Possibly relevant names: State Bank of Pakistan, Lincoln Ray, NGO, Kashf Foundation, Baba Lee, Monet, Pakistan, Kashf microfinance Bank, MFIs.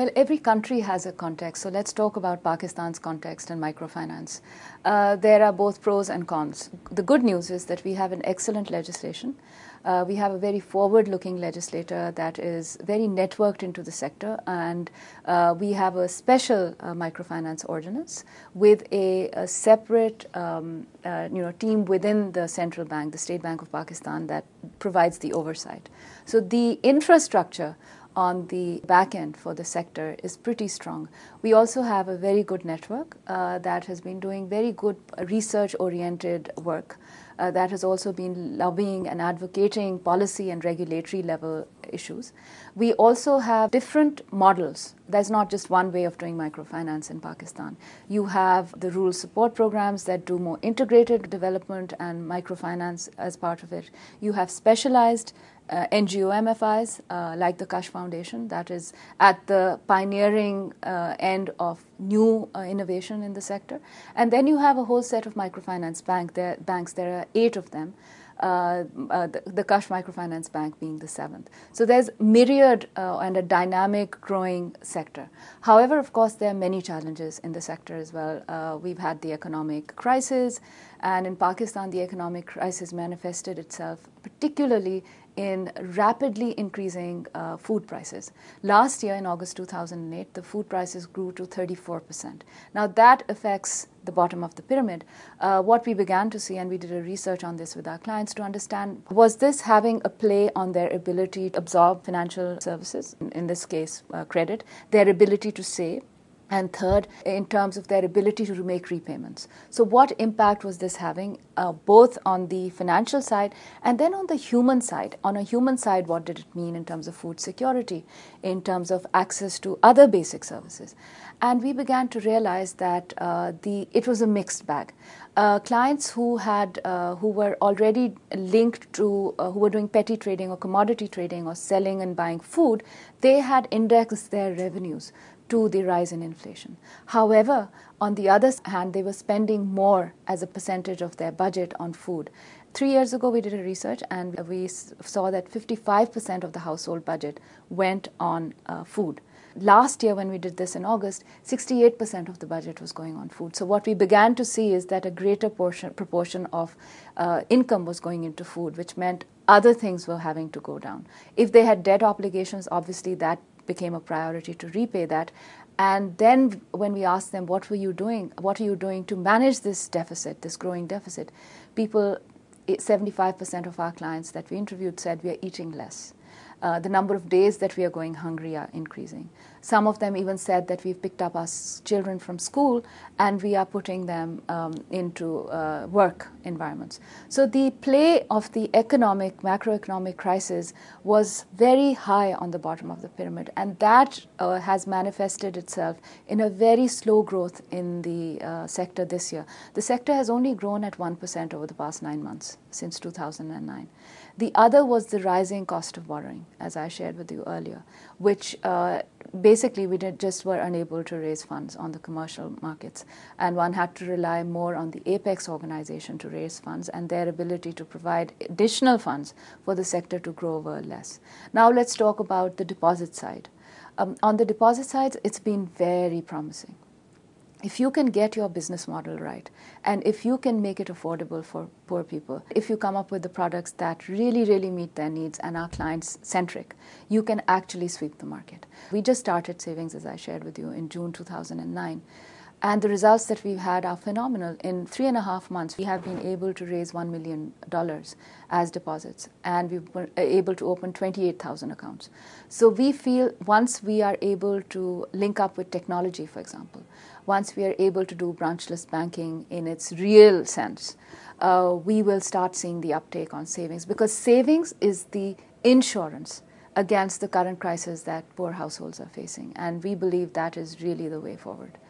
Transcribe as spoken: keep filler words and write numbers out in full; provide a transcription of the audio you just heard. Well, every country has a context, so let's talk about Pakistan's context and microfinance. Uh, there are both pros and cons. The good news is that we have an excellent legislation. Uh, we have a very forward-looking legislator that is very networked into the sector, and uh, we have a special uh, microfinance ordinance with a, a separate um, uh, you know, team within the central bank, the State Bank of Pakistan, that provides the oversight. So the infrastructure on the back end for the sector is pretty strong. We also have a very good network uh, that has been doing very good research-oriented work uh, that has also been lobbying and advocating policy and regulatory level issues. We also have different models. There's not just one way of doing microfinance in Pakistan. You have the rural support programs that do more integrated development and microfinance as part of it. You have specialized Uh, N G O M F Is uh, like the Kashf Foundation that is at the pioneering uh, end of new uh, innovation in the sector. And then you have a whole set of microfinance bank, there, banks. There are eight of them, uh, uh, the, the Kashf Microfinance Bank being the seventh. So there's myriad uh, and a dynamic growing sector. However, of course, there are many challenges in the sector as well. Uh, we've had the economic crisis, and in Pakistan, the economic crisis manifested itself particularly in rapidly increasing uh, food prices. Last year, in August two thousand eight, the food prices grew to thirty-four percent. Now that affects the bottom of the pyramid. Uh, what we began to see, and we did a research on this with our clients to understand, was this having a play on their ability to absorb financial services, in, in this case uh, credit, their ability to save, and third, in terms of their ability to make repayments. So what impact was this having uh, both on the financial side and then on the human side? On a human side, what did it mean in terms of food security, in terms of access to other basic services? And we began to realize that uh, the it was a mixed bag. Uh, clients who had uh, who were already linked to uh, who were doing petty trading or commodity trading or selling and buying food, they had indexed their revenues to the rise in inflation. However, on the other hand, they were spending more as a percentage of their budget on food. Three years ago, we did a research and we saw that fifty-five percent of the household budget went on uh, food. Last year, when we did this in August, sixty-eight percent of the budget was going on food. So what we began to see is that a greater portion, proportion of uh, income was going into food, which meant other things were having to go down. If they had debt obligations, obviously that became a priority to repay that. And then when we asked them, what were you doing? What are you doing to manage this deficit, this growing deficit? People, seventy-five percent of our clients that we interviewed said we are eating less. Uh, the number of days that we are going hungry are increasing. Some of them even said that we've picked up our children from school and we are putting them um, into uh, work environments. So the play of the economic, macroeconomic crisis was very high on the bottom of the pyramid, and that uh, has manifested itself in a very slow growth in the uh, sector this year. The sector has only grown at one percent over the past nine months since two thousand nine. The other was the rising cost of borrowing, as I shared with you earlier, which uh, basically we did just were unable to raise funds on the commercial markets, and one had to rely more on the apex organization to raise funds and their ability to provide additional funds for the sector to grow over less. Now let's talk about the deposit side. Um, on the deposit side, it's been very promising. If you can get your business model right, and if you can make it affordable for poor people, if you come up with the products that really, really meet their needs and are client-centric, you can actually sweep the market. We just started savings, as I shared with you, in June two thousand nine. And the results that we've had are phenomenal. In three and a half months, we have been able to raise one million dollars as deposits, and we were able to open twenty-eight thousand accounts. So we feel once we are able to link up with technology, for example, once we are able to do branchless banking in its real sense, uh, we will start seeing the uptake on savings, because savings is the insurance against the current crisis that poor households are facing. And we believe that is really the way forward.